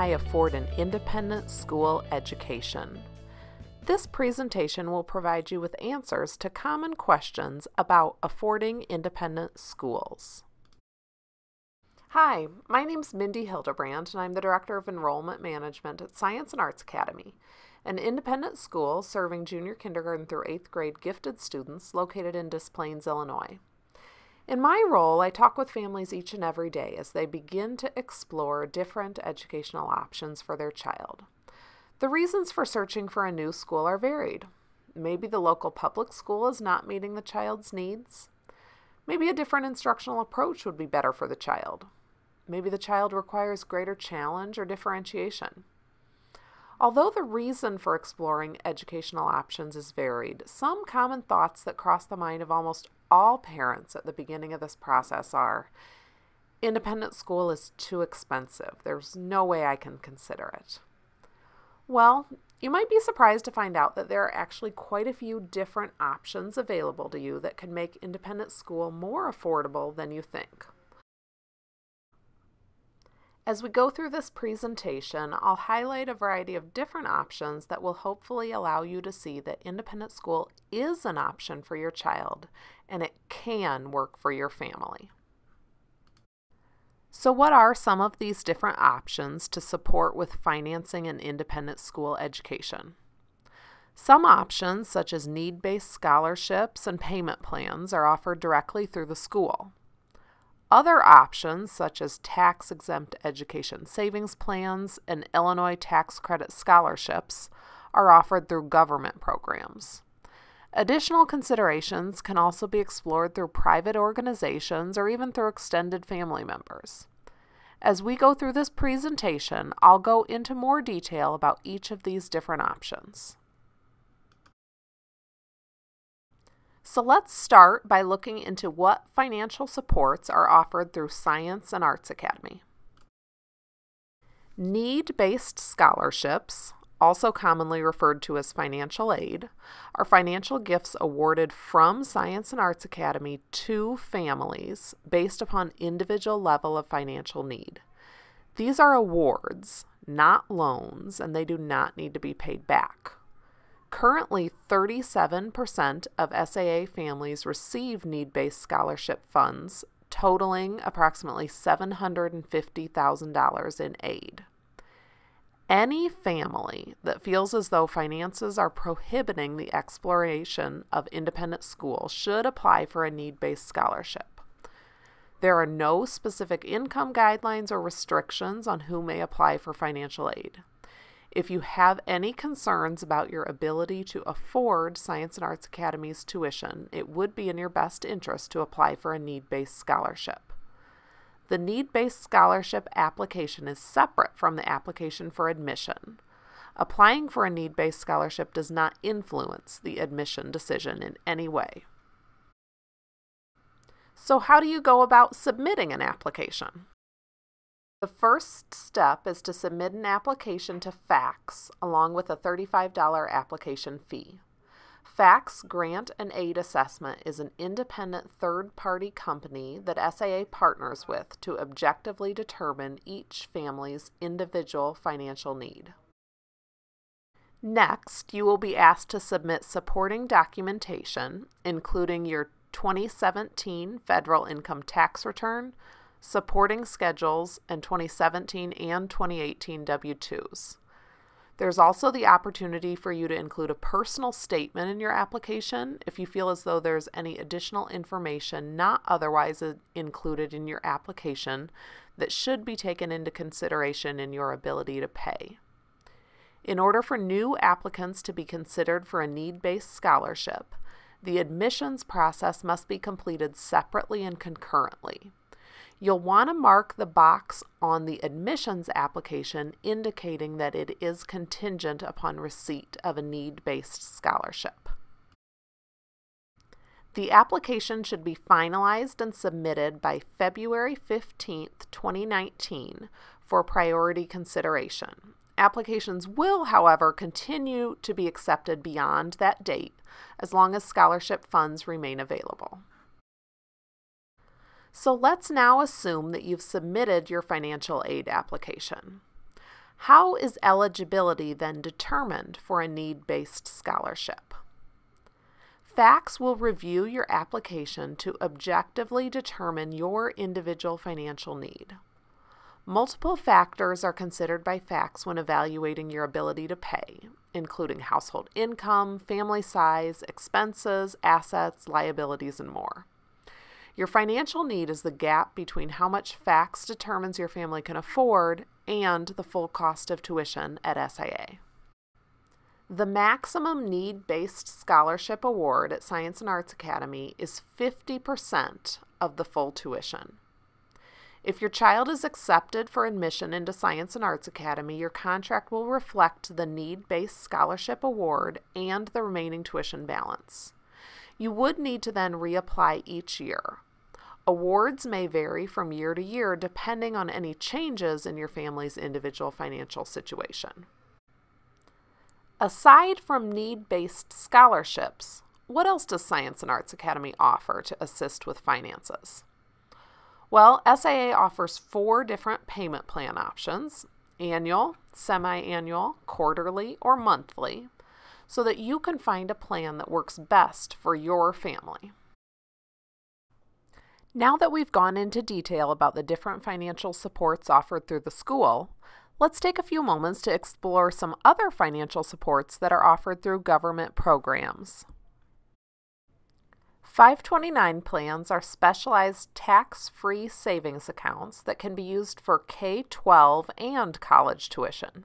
Illinois afford an independent school education? This presentation will provide you with answers to common questions about affording independent schools. Hi, my name's Mindy Hildebrandt, and I'm the Director of Enrollment Management at Science and Arts Academy, an independent school serving junior kindergarten through 8th grade gifted students located in Des Plaines, Illinois. In my role, I talk with families each and every day as they begin to explore different educational options for their child. The reasons for searching for a new school are varied. Maybe the local public school is not meeting the child's needs. Maybe a different instructional approach would be better for the child. Maybe the child requires greater challenge or differentiation. Although the reason for exploring educational options is varied, some common thoughts that cross the mind of almost all parents at the beginning of this process are, independent school is too expensive. There's no way I can consider it. Well, you might be surprised to find out that there are actually quite a few different options available to you that can make independent school more affordable than you think. As we go through this presentation, I'll highlight a variety of different options that will hopefully allow you to see that independent school is an option for your child, and it can work for your family. So what are some of these different options to support with financing an independent school education? Some options, such as need-based scholarships and payment plans, are offered directly through the school. Other options, such as tax-exempt education savings plans and Illinois Tax Credit Scholarships, are offered through government programs. Additional considerations can also be explored through private organizations or even through extended family members. As we go through this presentation, I'll go into more detail about each of these different options. So let's start by looking into what financial supports are offered through Science and Arts Academy. Need-based scholarships, also commonly referred to as financial aid, are financial gifts awarded from Science and Arts Academy to families based upon individual level of financial need. These are awards, not loans, and they do not need to be paid back. Currently, 37% of SAA families receive need-based scholarship funds, totaling approximately $750,000 in aid. Any family that feels as though finances are prohibiting the exploration of independent school should apply for a need-based scholarship. There are no specific income guidelines or restrictions on who may apply for financial aid. If you have any concerns about your ability to afford Science and Arts Academy's tuition, it would be in your best interest to apply for a need-based scholarship. The need-based scholarship application is separate from the application for admission. Applying for a need-based scholarship does not influence the admission decision in any way. So how do you go about submitting an application? The first step is to submit an application to FACTS along with a $35 application fee. FACTS Grant and Aid Assessment is an independent third-party company that SAA partners with to objectively determine each family's individual financial need. Next, you will be asked to submit supporting documentation, including your 2017 federal income tax return, supporting schedules, and 2017 and 2018 W-2s. There's also the opportunity for you to include a personal statement in your application if you feel as though there's any additional information not otherwise included in your application that should be taken into consideration in your ability to pay. In order for new applicants to be considered for a need-based scholarship, the admissions process must be completed separately and concurrently. You'll want to mark the box on the admissions application indicating that it is contingent upon receipt of a need-based scholarship. The application should be finalized and submitted by February 15, 2019 for priority consideration. Applications will, however, continue to be accepted beyond that date as long as scholarship funds remain available. So let's now assume that you've submitted your financial aid application. How is eligibility then determined for a need-based scholarship? FACTS will review your application to objectively determine your individual financial need. Multiple factors are considered by FACTS when evaluating your ability to pay, including household income, family size, expenses, assets, liabilities, and more. Your financial need is the gap between how much FACTS determines your family can afford and the full cost of tuition at SIA. The maximum need-based scholarship award at Science and Arts Academy is 50% of the full tuition. If your child is accepted for admission into Science and Arts Academy, your contract will reflect the need-based scholarship award and the remaining tuition balance. You would need to then reapply each year. Awards may vary from year to year depending on any changes in your family's individual financial situation. Aside from need-based scholarships, what else does Science and Arts Academy offer to assist with finances? Well, SIA offers 4 different payment plan options: annual, semi-annual, quarterly, or monthly, so that you can find a plan that works best for your family. Now that we've gone into detail about the different financial supports offered through the school, let's take a few moments to explore some other financial supports that are offered through government programs. 529 plans are specialized tax-free savings accounts that can be used for K-12 and college tuition.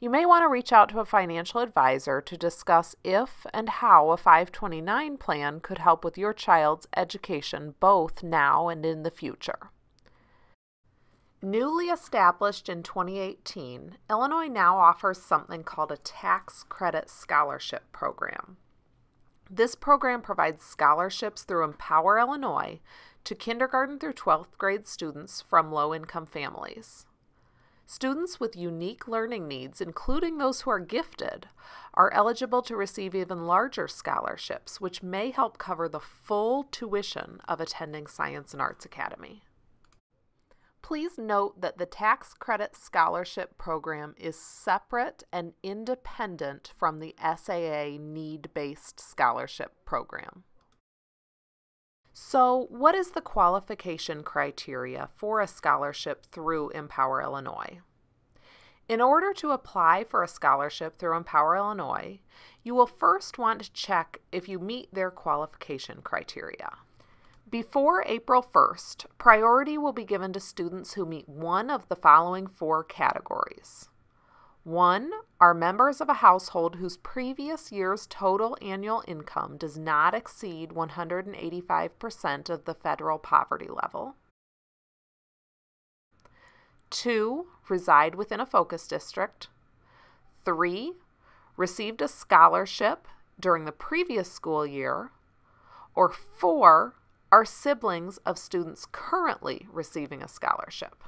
You may want to reach out to a financial advisor to discuss if and how a 529 plan could help with your child's education both now and in the future. Newly established in 2018, Illinois now offers something called a Tax Credit Scholarship Program. This program provides scholarships through Empower Illinois to kindergarten through 12th grade students from low-income families. Students with unique learning needs, including those who are gifted, are eligible to receive even larger scholarships, which may help cover the full tuition of attending Science and Arts Academy. Please note that the Tax Credit Scholarship Program is separate and independent from the SAA Need-Based Scholarship Program. So, what is the qualification criteria for a scholarship through Empower Illinois? In order to apply for a scholarship through Empower Illinois, you will first want to check if you meet their qualification criteria. Before April 1st, priority will be given to students who meet one of the following 4 categories. 1. Are members of a household whose previous year's total annual income does not exceed 185% of the federal poverty level. 2. Reside within a focus district. 3. Received a scholarship during the previous school year. Or 4. Are siblings of students currently receiving a scholarship.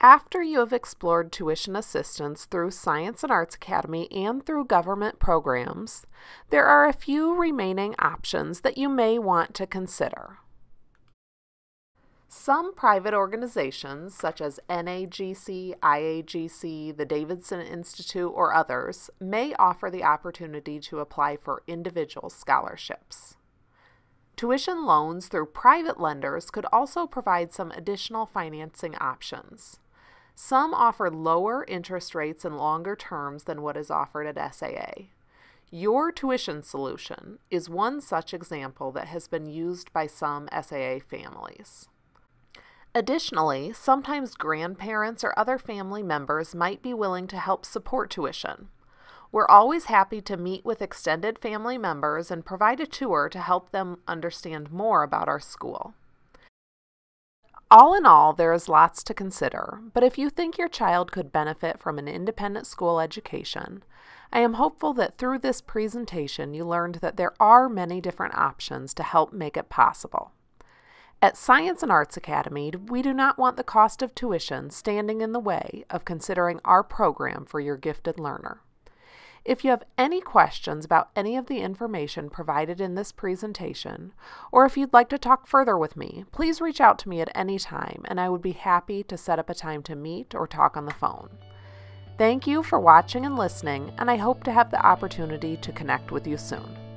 After you have explored tuition assistance through Science and Arts Academy and through government programs, there are a few remaining options that you may want to consider. Some private organizations, such as NAGC, IAGC, the Davidson Institute, or others, may offer the opportunity to apply for individual scholarships. Tuition loans through private lenders could also provide some additional financing options. Some offer lower interest rates and longer terms than what is offered at SIA. Your Tuition Solution is one such example that has been used by some SIA families. Additionally, sometimes grandparents or other family members might be willing to help support tuition. We're always happy to meet with extended family members and provide a tour to help them understand more about our school. All in all, there is lots to consider, but if you think your child could benefit from an independent school education, I am hopeful that through this presentation you learned that there are many different options to help make it possible. At Science and Arts Academy, we do not want the cost of tuition standing in the way of considering our program for your gifted learner. If you have any questions about any of the information provided in this presentation, or if you'd like to talk further with me, please reach out to me at any time, and I would be happy to set up a time to meet or talk on the phone. Thank you for watching and listening, and I hope to have the opportunity to connect with you soon.